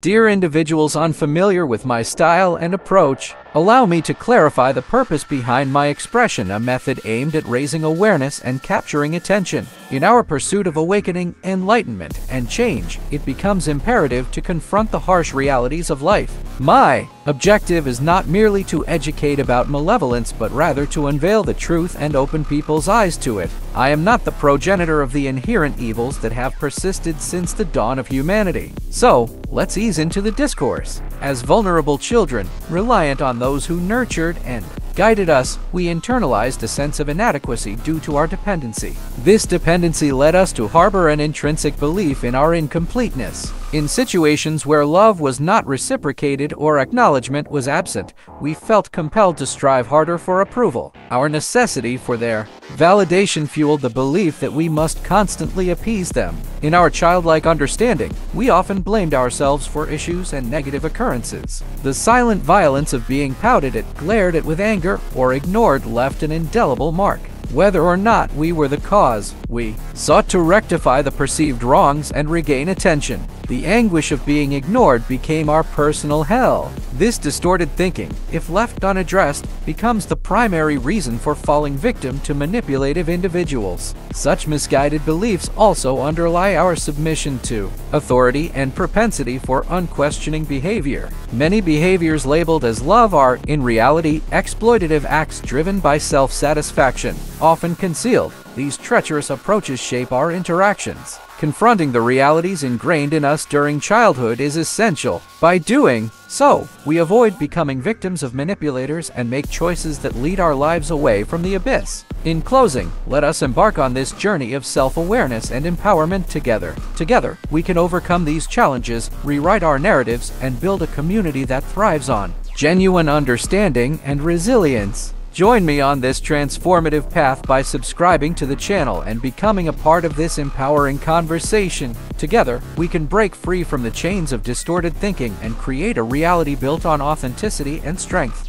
Dear individuals unfamiliar with my style and approach, allow me to clarify the purpose behind my expression, a method aimed at raising awareness and capturing attention. In our pursuit of awakening, enlightenment, and change, it becomes imperative to confront the harsh realities of life. My objective is not merely to educate about malevolence, but rather to unveil the truth and open people's eyes to it. I am not the progenitor of the inherent evils that have persisted since the dawn of humanity. So, let's ease into the discourse. As vulnerable children, reliant on those who nurtured and guided us, we internalized a sense of inadequacy due to our dependency. This dependency led us to harbor an intrinsic belief in our incompleteness. In situations where love was not reciprocated or acknowledgement was absent, we felt compelled to strive harder for approval. Our necessity for their validation fueled the belief that we must constantly appease them. In our childlike understanding, we often blamed ourselves for issues and negative occurrences. The silent violence of being pouted at, glared at with anger, or ignored left an indelible mark. Whether or not we were the cause, we sought to rectify the perceived wrongs and regain attention. The anguish of being ignored became our personal hell. This distorted thinking, if left unaddressed, becomes the primary reason for falling victim to manipulative individuals. Such misguided beliefs also underlie our submission to authority and propensity for unquestioning behavior. Many behaviors labeled as love are, in reality, exploitative acts driven by self-satisfaction, often concealed. These treacherous approaches shape our interactions. Confronting the realities ingrained in us during childhood is essential. By doing so, we avoid becoming victims of manipulators and make choices that lead our lives away from the abyss. In closing, let us embark on this journey of self-awareness and empowerment together. Together, we can overcome these challenges, rewrite our narratives, and build a community that thrives on genuine understanding and resilience. Join me on this transformative path by subscribing to the channel and becoming a part of this empowering conversation. Together, we can break free from the chains of distorted thinking and create a reality built on authenticity and strength.